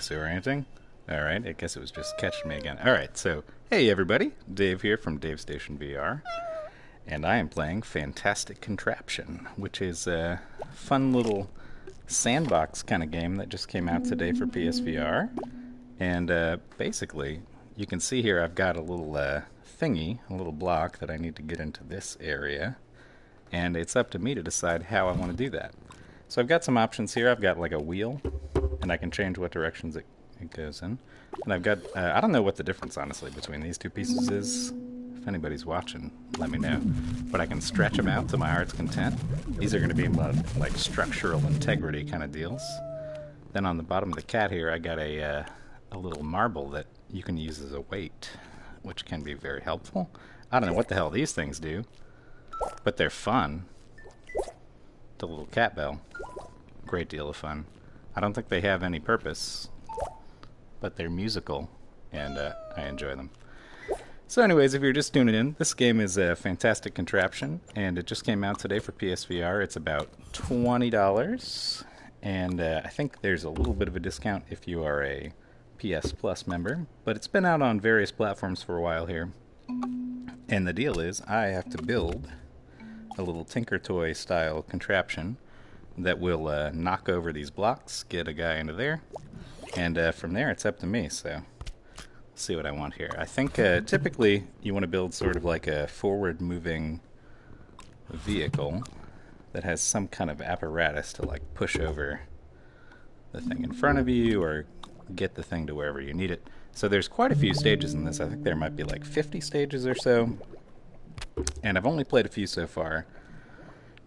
disorienting. All right, I guess it was just catching me again. All right, so hey everybody, Dave here from Dave Station VR, and I am playing Fantastic Contraption, which is a fun little sandbox kind of game that just came out today for PSVR. And basically, you can see here I've got a little thingy, a little block that I need to get into this area, and it's up to me to decide how I want to do that. So I've got some options here. I've got like a wheel, and I can change what directions it goes in. And I've got, I don't know what the difference, honestly, between these two pieces is. If anybody's watching, let me know. But I can stretch them out to my heart's content. These are going to be like structural integrity kind of deals. Then on the bottom of the cat here, I got a little marble that you can use as a weight, which can be very helpful. I don't know what the hell these things do, but they're fun. The little cat bell. Great deal of fun. I don't think they have any purpose, but they're musical, and I enjoy them. So anyways, if you're just tuning in, this game is a Fantastic Contraption, and it just came out today for PSVR. It's about $20, and I think there's a little bit of a discount if you are a PS Plus member, but it's been out on various platforms for a while here. And the deal is, I have to build a little Tinker Toy style contraption that will knock over these blocks, get a guy into there, and from there it's up to me, so... see what I want here. I think typically you want to build sort of like a forward moving vehicle that has some kind of apparatus to like push over the thing in front of you or get the thing to wherever you need it. So there's quite a few stages in this. I think there might be like 50 stages or so, and I've only played a few so far,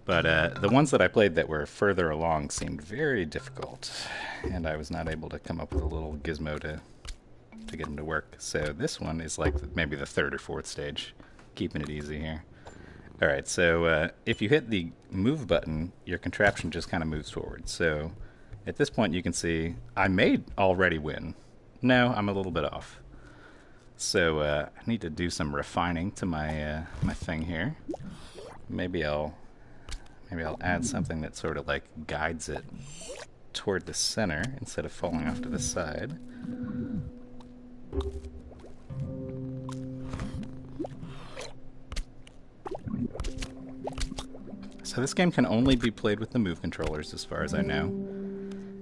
but the ones that I played that were further along seemed very difficult, and I was not able to come up with a little gizmo to get them to work. So this one is like maybe the third or fourth stage. Keeping it easy here. Alright, so if you hit the move button, your contraption just kind of moves forward. So at this point you can see I may already win. No, I'm a little bit off. So I need to do some refining to my my thing here. Maybe I'll add something that sort of like guides it toward the center instead of falling off to the side. So this game can only be played with the Move controllers, as far as I know.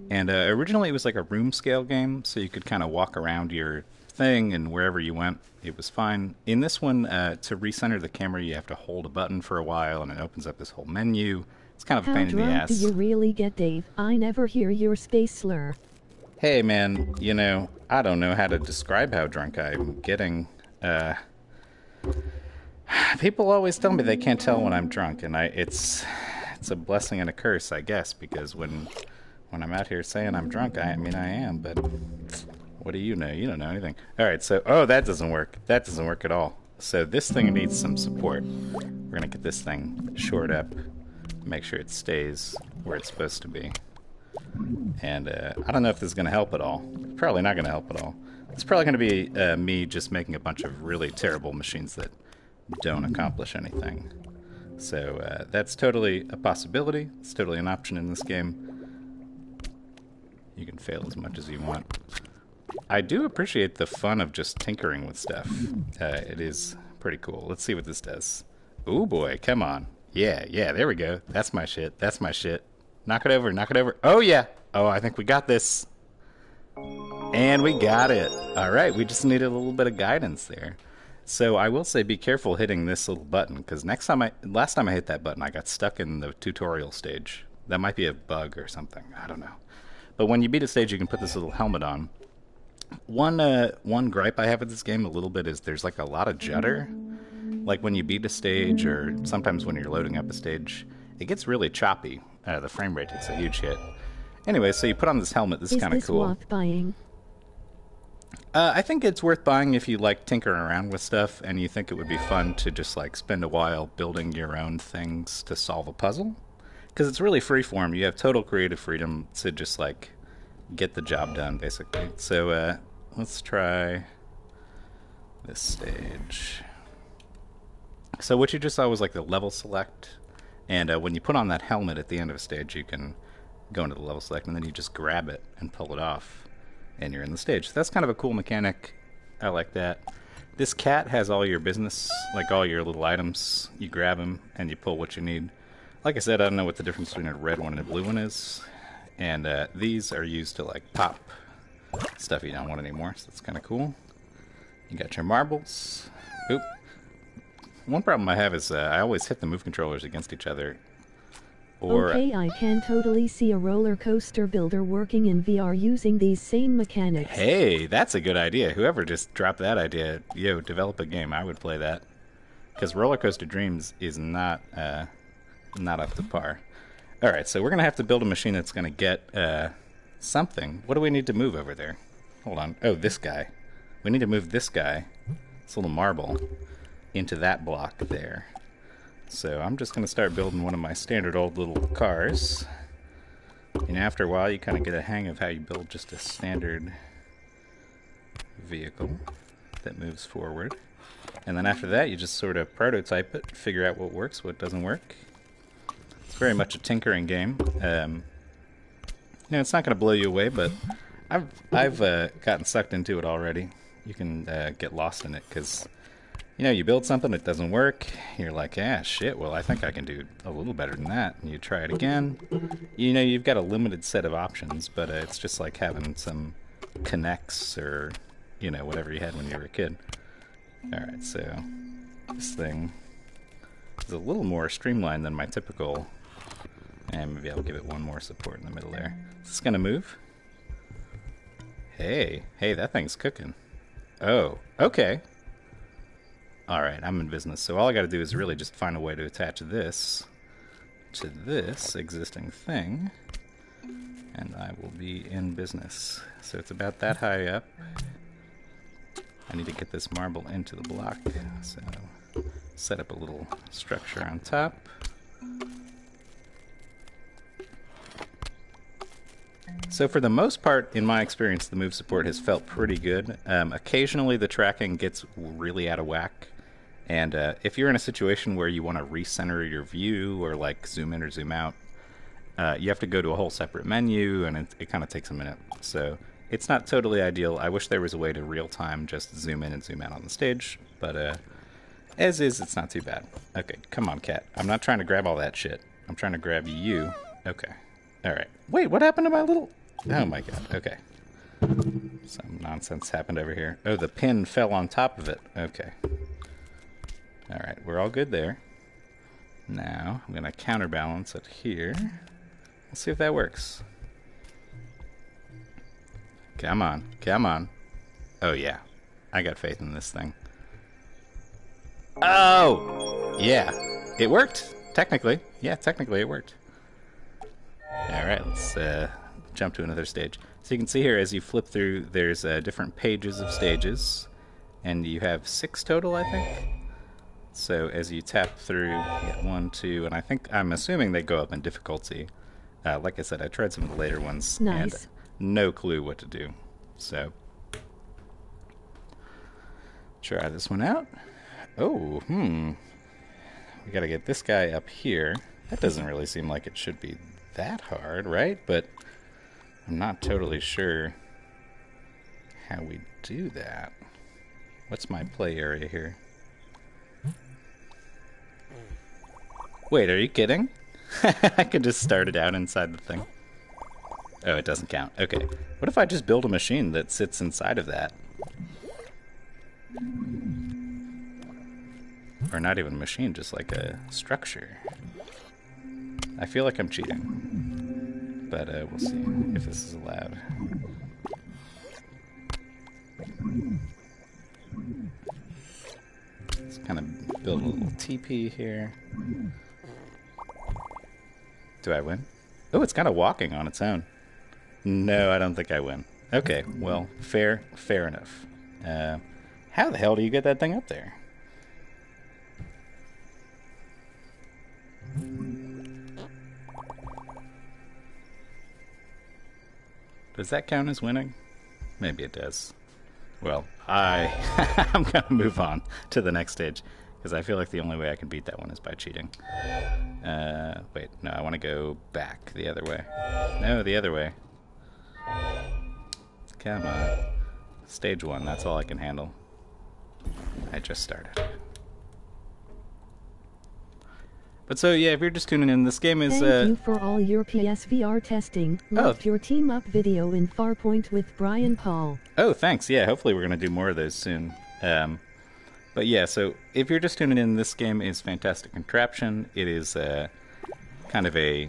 And originally it was like a room scale game, so you could kind of walk around your thing, and wherever you went, it was fine. In this one, to recenter the camera, you have to hold a button for a while, and it opens up this whole menu. It's kind of a pain in the ass. How drunk do you really get, Dave? I never hear your space slur. Hey man, you know, I don't know how to describe how drunk I'm getting. People always tell me they can't tell when I'm drunk, and it's a blessing and a curse, I guess, because when I'm out here saying I'm drunk, I am, but what do you know? You don't know anything. All right, so that doesn't work. That doesn't work at all. So this thing needs some support. We're gonna get this thing shored up, make sure it stays where it's supposed to be. And I don't know if this is gonna help at all. Probably not gonna help at all. It's probably gonna be me just making a bunch of really terrible machines that don't accomplish anything. So that's totally a possibility. It's totally an option in this game. You can fail as much as you want. I do appreciate the fun of just tinkering with stuff. It is pretty cool. Let's see what this does. Oh boy, come on. Yeah, there we go. That's my shit. That's my shit. Knock it over, knock it over. Oh yeah. Oh, I think we got this. And we got it. All right, we just needed a little bit of guidance there. So I will say be careful hitting this little button, because last time I hit that button, I got stuck in the tutorial stage. That might be a bug or something. I don't know. But when you beat a stage, you can put this little helmet on. One gripe I have with this game a little bit is there's like a lot of judder. Like when you beat a stage, or sometimes when you're loading up a stage, it gets really choppy. The frame rate takes a huge hit. Anyway, so you put on this helmet. This is kind of cool. Is this worth buying? I think it's worth buying if you like tinkering around with stuff and you think it would be fun to just like spend a while building your own things to solve a puzzle. Because it's really freeform. You have total creative freedom to just like get the job done, basically. So let's try this stage. So what you just saw was like the level select. And when you put on that helmet at the end of a stage, you can go into the level select, and then you just grab it and pull it off. and you're in the stage. So that's kind of a cool mechanic. I like that. This cat has all your business, like all your little items. You grab them and you pull what you need. Like I said, I don't know what the difference between a red one and a blue one is. And these are used to like pop stuff you don't want anymore, so that's kind of cool. You got your marbles. Oop. One problem I have is I always hit the move controllers against each other. Or okay, I can totally see a roller coaster builder working in VR using these same mechanics. Hey, that's a good idea. Whoever just dropped that idea, yo, develop a game. I would play that. Because Roller Coaster Dreams is not up to par. All right, so we're going to have to build a machine that's going to get something. What do we need to move over there? Hold on. Oh, this guy. We need to move this guy, this little marble, into that block there. So I'm just going to start building one of my standard old little cars. And after a while, you kind of get a hang of how you build just a standard vehicle that moves forward. And then after that, you just sort of prototype it, figure out what works, what doesn't work. It's very much a tinkering game. You know, it's not going to blow you away, but I've gotten sucked into it already. You can get lost in it because, you know, you build something, it doesn't work. You're like, ah, shit, well, I think I can do a little better than that. And you try it again. You know, you've got a limited set of options, but it's just like having some K'nex or, you know, whatever you had when you were a kid. All right, so this thing is a little more streamlined than my typical. And maybe I'll give it one more support in the middle there. Is this going to move? Hey, hey, that thing's cooking. Oh, okay. All right, I'm in business, so all I got to do is really just find a way to attach this to this existing thing, and I will be in business. So it's about that high up. I need to get this marble into the block, so set up a little structure on top. So for the most part, in my experience, the move support has felt pretty good. Occasionally, the tracking gets really out of whack. And if you're in a situation where you want to recenter your view or like zoom in or zoom out, you have to go to a whole separate menu, and it kind of takes a minute. So it's not totally ideal. I wish there was a way to real-time just zoom in and zoom out on the stage. But as is, it's not too bad. Okay, come on, cat. I'm not trying to grab all that shit. I'm trying to grab you. Okay. All right. Wait, what happened to my little... Oh, my God. Okay. Some nonsense happened over here. Oh, the pin fell on top of it. Okay. All right, we're all good there. Now, I'm going to counterbalance it here. Let's see if that works. Come on, come on. Oh, yeah. I got faith in this thing. Oh! Yeah. It worked, technically. Yeah, technically it worked. All right, let's jump to another stage. So you can see here, as you flip through, there's different pages of stages. And you have 6 total, I think. So as you tap through, you get 1, 2, and I think, I'm assuming they go up in difficulty. Like I said, I tried some of the later ones, nice. And no clue what to do. So, try this one out. Oh, we gotta get this guy up here. That doesn't really seem like it should be that hard, right? But I'm not totally sure how we do that. What's my play area here? Wait, are you kidding? I could just start it out inside the thing. Oh, it doesn't count. Okay. What if I just build a machine that sits inside of that? Or not even a machine, just like a structure. I feel like I'm cheating. But we'll see if this is allowed. Let's kind of build a little teepee here. Do I win? Oh, it's kind of walking on its own. No, I don't think I win. Okay, well, fair enough. How the hell do you get that thing up there? Does that count as winning? Maybe it does. Well, I'm going to move on to the next stage, because I feel like the only way I can beat that one is by cheating. Wait, no, I want to go back the other way. No, the other way. camera. Stage one, that's all I can handle. I just started. But so yeah, if you're just tuning in, this game is. Thank you for all your PSVR testing. Left your team up video in Farpoint with Brian Paul. Oh, thanks. Yeah, hopefully we're gonna do more of those soon. But yeah, so if you're just tuning in, this game is Fantastic Contraption. It is kind of a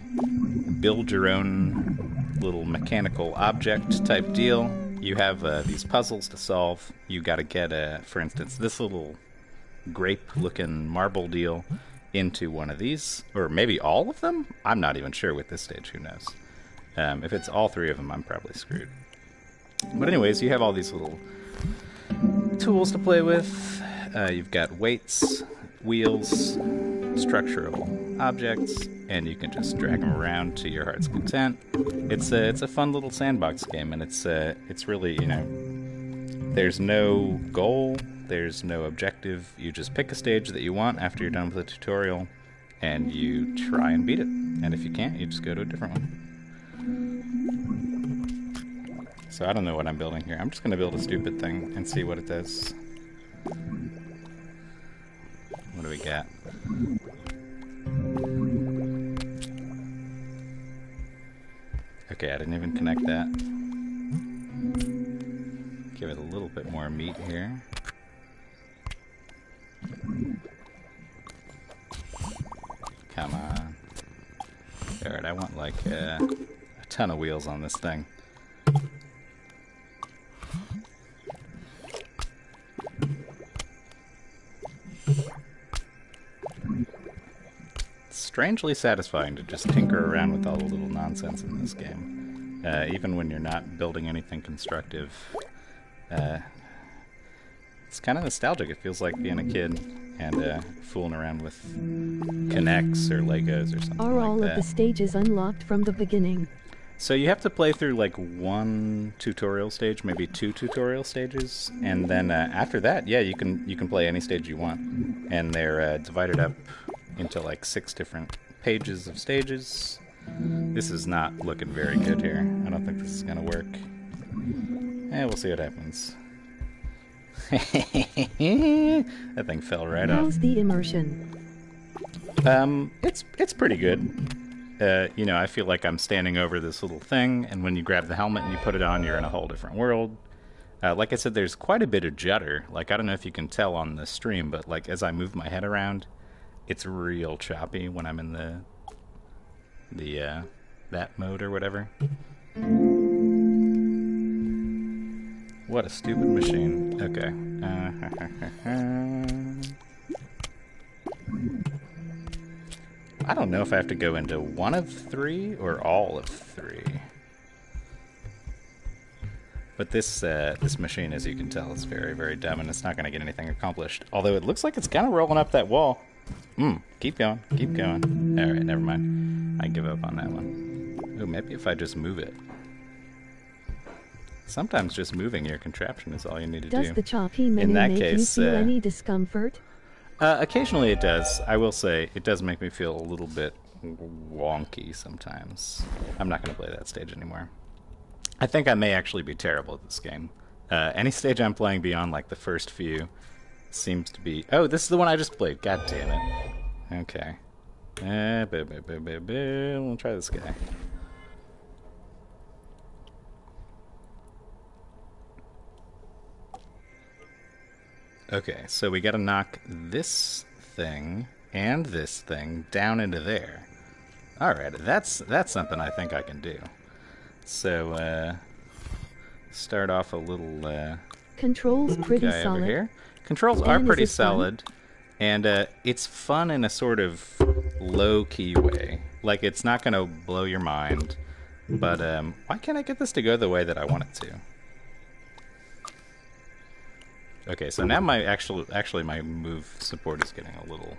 build-your-own little mechanical object type deal. You have these puzzles to solve. You gotta get, for instance, this little grape-looking marble deal into one of these, or maybe all of them? I'm not even sure with this stage, who knows. If it's all three of them, I'm probably screwed. But anyways, you have all these little tools to play with. You've got weights, wheels, structural objects, and you can just drag them around to your heart's content. It's a fun little sandbox game, and it's really, you know, there's no goal. There's no objective. You just pick a stage that you want after you're done with the tutorial, and you try and beat it. And if you can't, you just go to a different one. So I don't know what I'm building here. I'm just going to build a stupid thing and see what it does. What do we got? Okay, I didn't even connect that. Give it a little bit more meat here. Come on. Alright, I want like a ton of wheels on this thing. It's strangely satisfying to just tinker around with all the little nonsense in this game. Even when you're not building anything constructive. It's kind of nostalgic. It feels like being a kid and fooling around with K'nex or Legos or something like that. Are all of the stages unlocked from the beginning? So you have to play through like one tutorial stage, maybe two tutorial stages, and then after that, yeah, you can play any stage you want. And they're divided up into like 6 different pages of stages. This is not looking very good here. I don't think this is gonna work. Eh, we'll see what happens. That thing fell right off. How's the immersion? It's pretty good. You know, I feel like I'm standing over this little thing, and when you grab the helmet and you put it on, you're in a whole different world. Like I said, there's quite a bit of judder. Like, I don't know if you can tell on the stream, but like as I move my head around, it's real choppy when I'm in the that mode or whatever. What a stupid machine. Okay. I don't know if I have to go into one of 3 or all of 3. But this machine, as you can tell, is very, very dumb, and it's not going to get anything accomplished. Although it looks like it's kind of rolling up that wall. Keep going. Keep going. All right, never mind. I give up on that one. Ooh, maybe if I just move it. Sometimes just moving your contraption is all you need to do. Does the choppy menu make you feel any discomfort? Occasionally it does. I will say it does make me feel a little bit wonky sometimes. I'm not going to play that stage anymore. I think I may actually be terrible at this game. Any stage I'm playing beyond like the first few seems to be... Oh, this is the one I just played. God damn it. Okay. We'll try this guy. Okay, so we gotta knock this thing and this thing down into there. Alright, that's something I think I can do. So, start off a little, Controls pretty guy solid. Over here. Controls are pretty solid, and, it's fun in a sort of low-key way. Like, it's not gonna blow your mind, but, why can't I get this to go the way that I want it to? Okay, so now my actually my move support is getting a little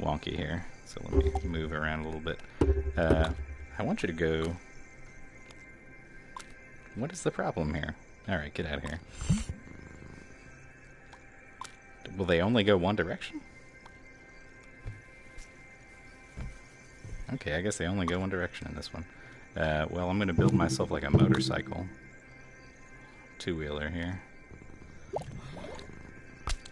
wonky here. So let me move around a little bit. I want you to go... What is the problem here? Alright, get out of here. Will they only go one direction? Okay, I guess they only go one direction in this one. Well, I'm going to build myself like a motorcycle. two-wheeler here.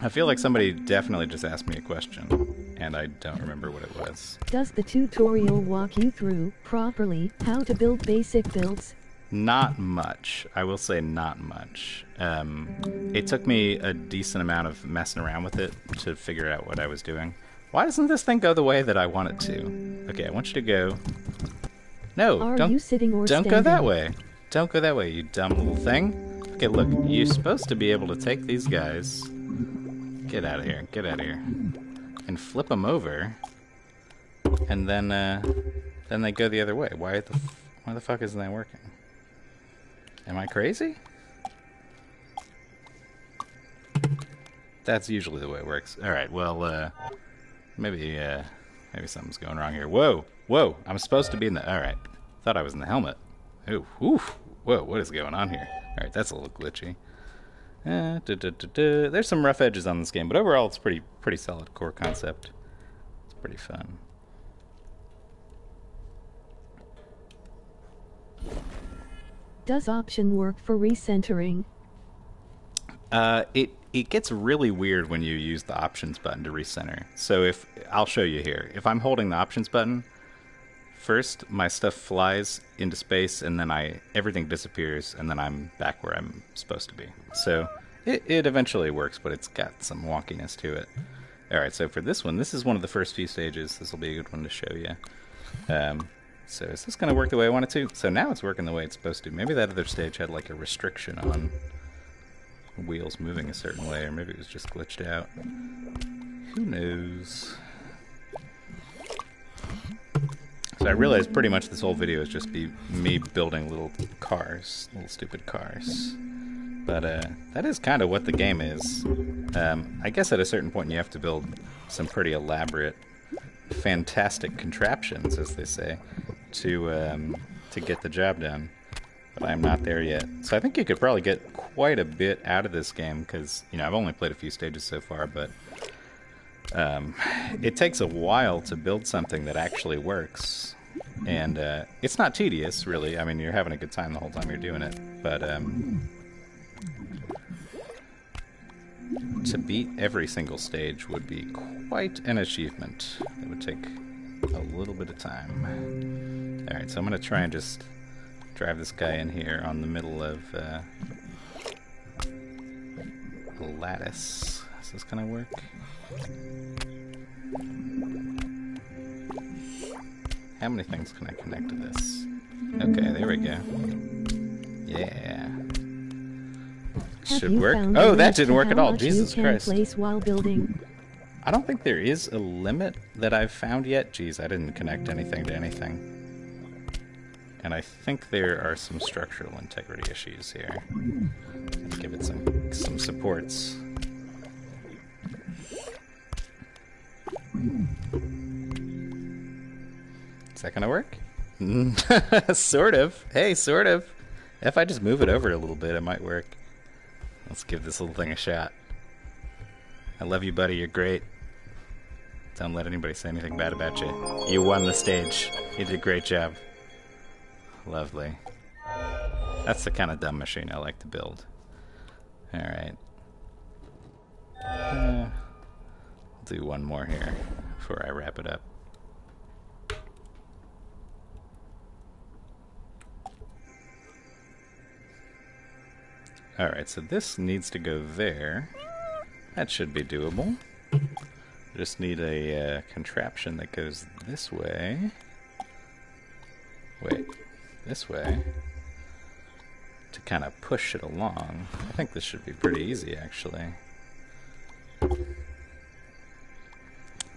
I feel like somebody definitely just asked me a question, and I don't remember what it was. Does the tutorial walk you through, properly, how to build basic builds? Not much. I will say not much. It took me a decent amount of messing around with it to figure out what I was doing. Why doesn't this thing go the way that I want it to? Okay, I want you to go... No, don't go that way. Don't go that way, you dumb little thing. Okay, look, you're supposed to be able to take these guys... Get out of here, get out of here. And flip them over. And then they go the other way. Why the fuck isn't that working? Am I crazy? That's usually the way it works. Alright, well, maybe something's going wrong here. Whoa! Whoa! I'm supposed to be in the... Alright. Thought I was in the helmet. Ooh, oof. Whoa, what is going on here? Alright, that's a little glitchy. There's some rough edges on this game, but overall it's pretty solid core concept. It's pretty fun. Does option work for recentering? It gets really weird when you use the options button to recenter. So if I'll show you here. If I'm holding the options button, first my stuff flies into space and then everything disappears and then I'm back where I'm supposed to be. So it eventually works, but it's got some wonkiness to it. Alright, so for this one, this is one of the first few stages. This will be a good one to show you. So is this going to work the way I want it to? So now it's working the way it's supposed to. Maybe that other stage had like a restriction on wheels moving a certain way, or maybe it was just glitched out. Who knows? So I realized pretty much this whole video is just me building little cars, little stupid cars. But that is kind of what the game is. I guess at a certain point you have to build some pretty elaborate, fantastic contraptions, as they say, to get the job done. But I'm not there yet. So I think you could probably get quite a bit out of this game because, you know, I've only played a few stages so far, but it takes a while to build something that actually works. And it's not tedious, really. I mean, you're having a good time the whole time you're doing it. But to beat every single stage would be quite an achievement. It would take a little bit of time. Alright, so I'm going to try and just... drive this guy in here on the middle of a lattice. Is this gonna work? How many things can I connect to this? Okay, there we go. Yeah. Should work. Oh, that didn't work at all. Jesus Christ. I don't think there is a limit that I've found yet. Jeez, I didn't connect anything to anything. And I think there are some structural integrity issues here. Let's give it some supports. Is that gonna work? Sort of. Hey, sort of. If I just move it over a little bit, it might work. Let's give this little thing a shot. I love you, buddy. You're great. Don't let anybody say anything bad about you. You won the stage. You did a great job. Lovely. That's the kind of dumb machine I like to build. Alright. I'll do one more here before I wrap it up. Alright, so this needs to go there. That should be doable. Just need a contraption that goes this way. Wait. This way to kind of push it along. I think this should be pretty easy, actually.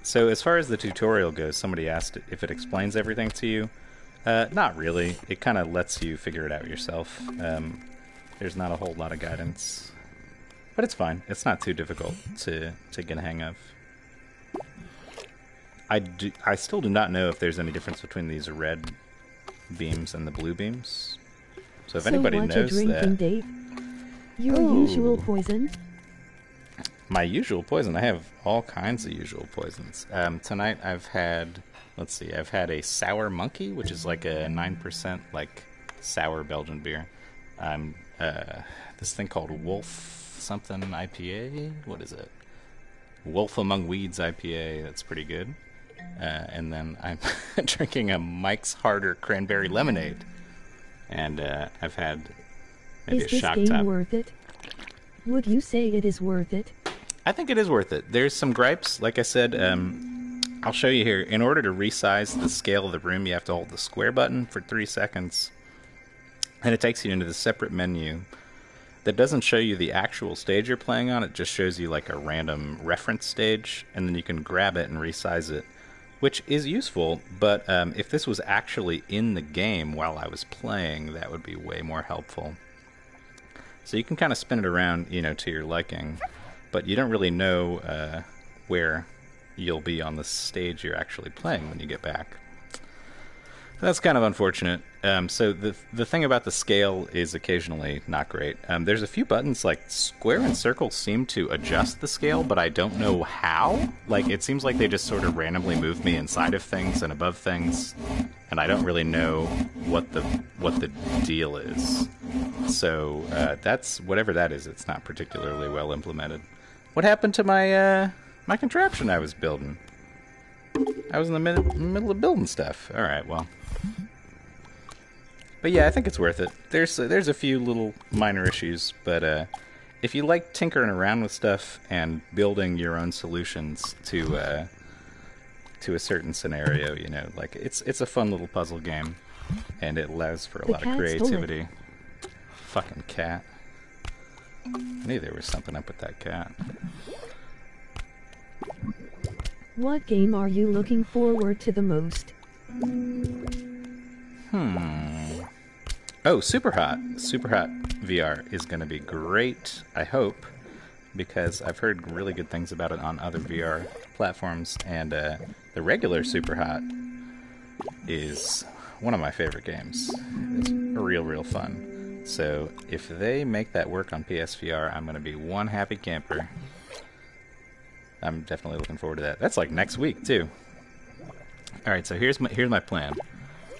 So as far as the tutorial goes, somebody asked if it explains everything to you. Not really. It kind of lets you figure it out yourself. There's not a whole lot of guidance, but it's fine. It's not too difficult to get a hang of. I still do not know if there's any difference between these red beams and the blue beams. So if anybody knows that, your usual poison. My usual poison. I have all kinds of usual poisons. Tonight I've had, let's see, I've had a sour monkey, which is like a 9% like sour Belgian beer. I'm this thing called Wolf something IPA. What is it? Wolf Among Weeds IPA. That's pretty good. And then I'm drinking a Mike's Harder cranberry lemonade. And I've had maybe a shock top. Is this game worth it? Would you say it is worth it? I think it is worth it. There's some gripes. Like I said, I'll show you here. In order to resize the scale of the room, you have to hold the square button for 3 seconds. And it takes you into the separate menu that doesn't show you the actual stage you're playing on. It just shows you like a random reference stage. And then you can grab it and resize it, which is useful. But if this was actually in the game while I was playing, that would be way more helpful. So you can kind of spin it around, you know, to your liking. But you don't really know where you'll be on the stage you're actually playing when you get back. That's kind of unfortunate. So the thing about the scale is occasionally not great. There's a few buttons, like square and circle seem to adjust the scale, but I don't know how. Like, it seems like they just sort of randomly move me inside of things and above things, and I don't really know what the deal is. So that's whatever that is. It's not particularly well implemented. What happened to my my contraption I was building? I was in the middle of building stuff. All right, well. But yeah, I think it's worth it. There's a few little minor issues, but if you like tinkering around with stuff and building your own solutions to a certain scenario, you know, like it's a fun little puzzle game, and it allows for a lot of creativity. Fucking cat. I knew there was something up with that cat. What game are you looking forward to the most? Oh, Superhot. Superhot VR is going to be great, I hope, because I've heard really good things about it on other VR platforms, and the regular Superhot is one of my favorite games. It's real fun. So if they make that work on PSVR, I'm going to be one happy camper. I'm definitely looking forward to that. That's like next week, too. All right, so here's my plan.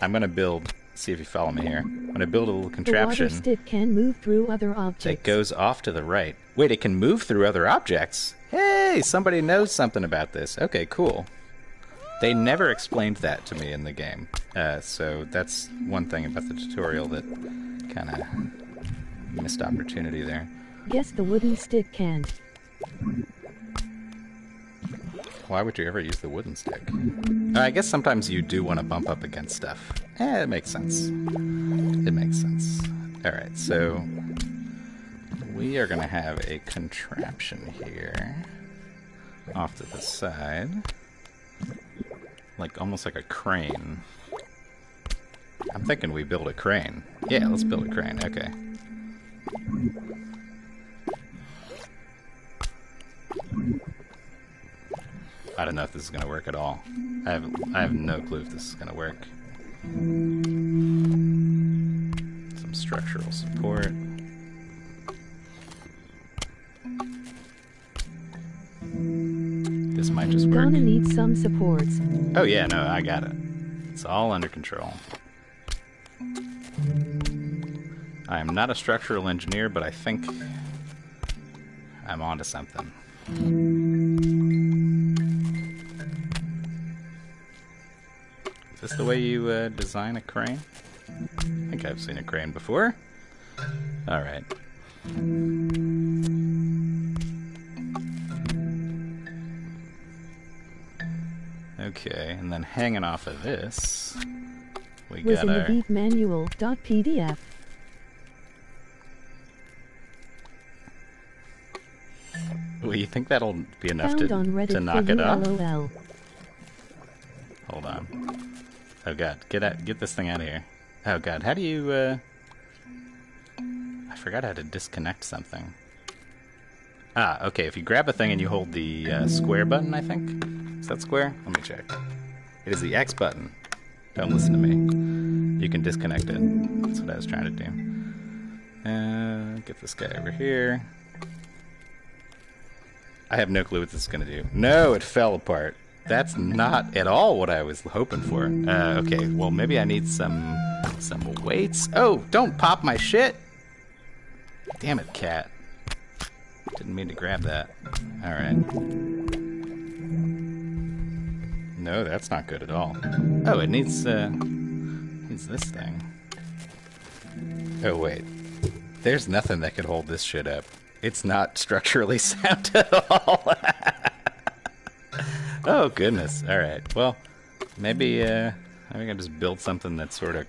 I'm going to build, see if you follow me here. I'm going to build a little contraption. The water stick can move through other objects. That goes off to the right. Wait, it can move through other objects? Hey, somebody knows something about this. Okay, cool. They never explained that to me in the game. So that's one thing about the tutorial that kind of missed opportunity there. Guess the wooden stick can. Why would you ever use the wooden stick? I guess sometimes you do want to bump up against stuff. It makes sense. It makes sense. All right, so we are going to have a contraption here off to the side, like almost like a crane. I'm thinking we build a crane. Yeah, let's build a crane. Okay. I don't know if this is going to work at all. I have no clue if this is going to work. Some structural support. This might just work. Gonna need some supports. Oh yeah, no, I got it. It's all under control. I am not a structural engineer, but I think I'm onto something. Is this the way you design a crane? I think I've seen a crane before. All right. Okay, and then hanging off of this, we got our... Was in the manual.pdf. Well, you think that'll be enough to knock it off? Hold on. Oh god, get this thing out of here. Oh god, how do you I forgot how to disconnect something. Ah, okay, if you grab a thing and you hold the square button, I think. Is that square? Let me check. It is the X button. Don't listen to me. You can disconnect it. That's what I was trying to do. Get this guy over here. I have no clue what this is gonna do. No, it fell apart. That's not at all what I was hoping for. Okay, well, maybe I need some weights. Oh, don't pop my shit. Damn it, cat. Didn't mean to grab that. Alright. No, that's not good at all. Oh, it needs this thing. Oh, wait. There's nothing that could hold this shit up. It's not structurally sound at all. Oh, goodness. Alright, well, maybe, I think I just build something that sort of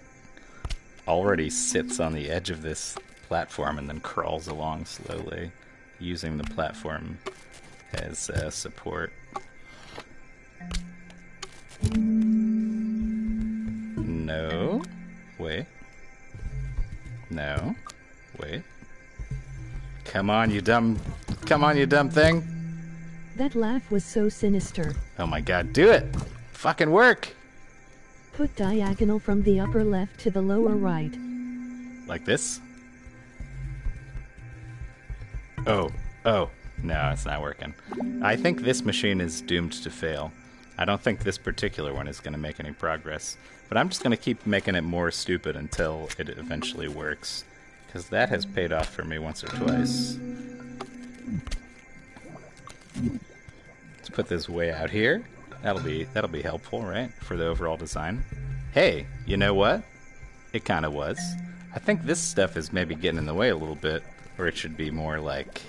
already sits on the edge of this platform and then crawls along slowly, using the platform as support. No. Wait. No. Wait. Come on, you dumb... Come on, you dumb thing! That laugh was so sinister. Oh my god, do it! Fucking work! Put diagonal from the upper left to the lower right. Like this? Oh. Oh. No, it's not working. I think this machine is doomed to fail. I don't think this particular one is going to make any progress. But I'm just going to keep making it more stupid until it eventually works. Because that has paid off for me once or twice. Let's put this way out here. That'll be helpful, right? For the overall design. Hey, you know what? It kind of was. I think this stuff is maybe getting in the way a little bit. Or it should be more like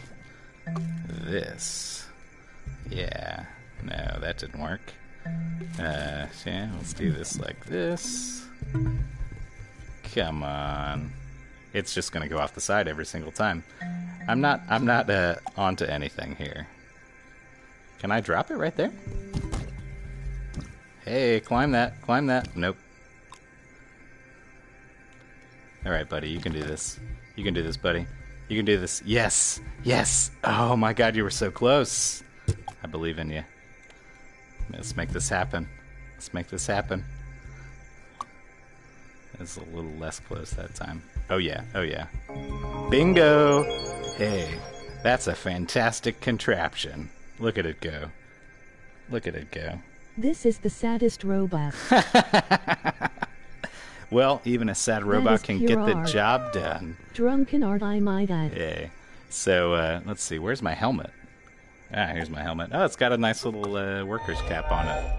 this. Yeah. No, that didn't work. Yeah, let's do this like this. Come on. It's just gonna go off the side every single time. I'm not onto anything here. Can I drop it right there? Hey, climb that. Climb that. Nope. Alright, buddy. You can do this. You can do this, buddy. You can do this. Yes! Yes! Oh my god, you were so close! I believe in you. Let's make this happen. Let's make this happen. It's a little less close that time. Oh yeah, oh yeah. Bingo! Hey, that's a fantastic contraption. Look at it go. Look at it go. This is the saddest robot. Well, even a sad robot can get the job done. Drunken art, I might add. Yeah. So, let's see. Where's my helmet? Ah, here's my helmet. Oh, it's got a nice little worker's cap on it.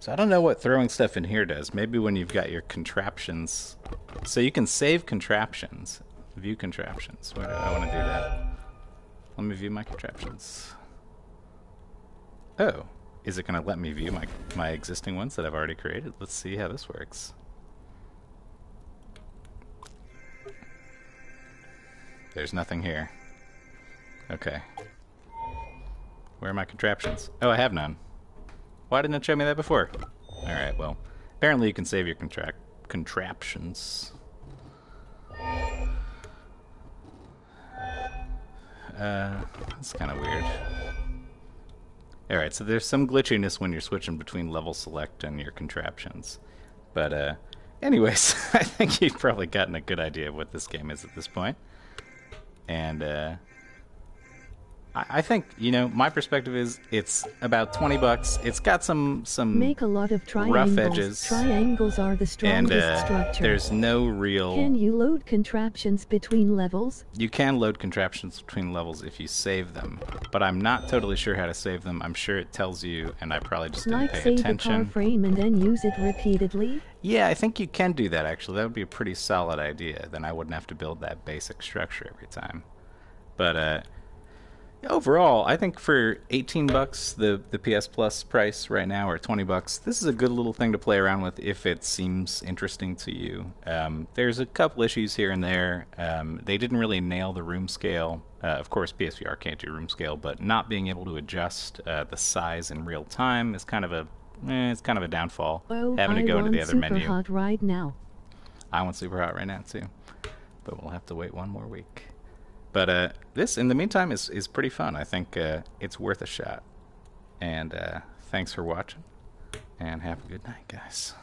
So I don't know what throwing stuff in here does. Maybe when you've got your contraptions. So you can save contraptions. View contraptions. Where do I want to do that? Let me view my contraptions. Oh. Is it going to let me view my existing ones that I've already created? Let's see how this works. There's nothing here. Okay. Where are my contraptions? Oh, I have none. Why didn't it show me that before? Alright, well, apparently you can save your contraptions. That's kind of weird. Alright, so there's some glitchiness when you're switching between level select and your contraptions. But, anyways, I think you've probably gotten a good idea of what this game is at this point. And, I think, you know, my perspective is it's about $20. It's got some make a lot of rough edges. Triangles are the strongest structure. There's no real... Can you load contraptions between levels? You can load contraptions between levels if you save them. But I'm not totally sure how to save them. I'm sure it tells you, and I probably just didn't pay attention. Like save a car frame and then use it repeatedly? Yeah, I think you can do that, actually. That would be a pretty solid idea. Then I wouldn't have to build that basic structure every time. But, overall, I think for $18, the PS Plus price right now, or $20, this is a good little thing to play around with if it seems interesting to you. There's a couple issues here and there. They didn't really nail the room scale. Of course, PSVR can't do room scale, but not being able to adjust the size in real time is kind of a downfall. Oh, having to go into the other menu. I want Superhot right now. I want Superhot right now too, but we'll have to wait one more week. But this, in the meantime, is pretty fun. I think it's worth a shot. And thanks for watching, and have a good night, guys.